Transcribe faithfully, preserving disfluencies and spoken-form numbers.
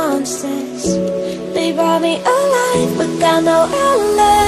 monsters. They brought me alive, but I know I'll live.